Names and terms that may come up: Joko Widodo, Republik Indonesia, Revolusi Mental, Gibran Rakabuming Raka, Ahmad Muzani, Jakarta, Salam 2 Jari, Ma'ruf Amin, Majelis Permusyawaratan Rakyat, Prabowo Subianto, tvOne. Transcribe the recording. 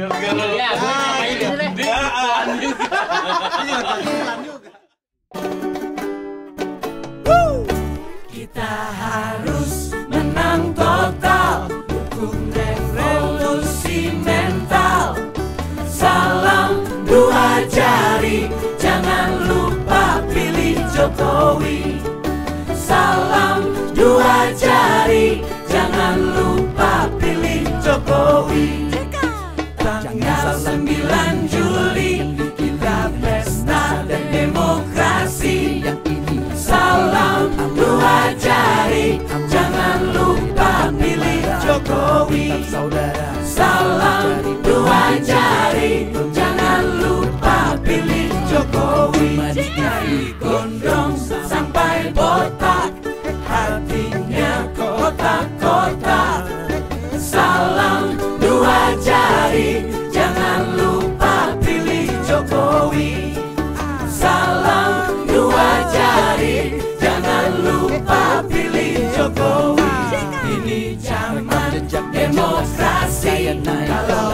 Kita harus menang total, dukung revolusi mental. Salam dua jari, jangan lupa pilih Jokowi. Salam dua jari, jangan lupa pilih Jokowi. Tanggal 9 Juli kita pesta dan demokrasi. Salam dua jari, jangan lupa pilih Jokowi. Salam dua jari, jangan lupa pilih Jokowi. Dari gondrong sampai botak, hatinya kotak-kotak. Salam dua jari, jangan lupa pilih Jokowi. Salam dua jari, jangan lupa pilih Jokowi. Ini zaman demokrasi.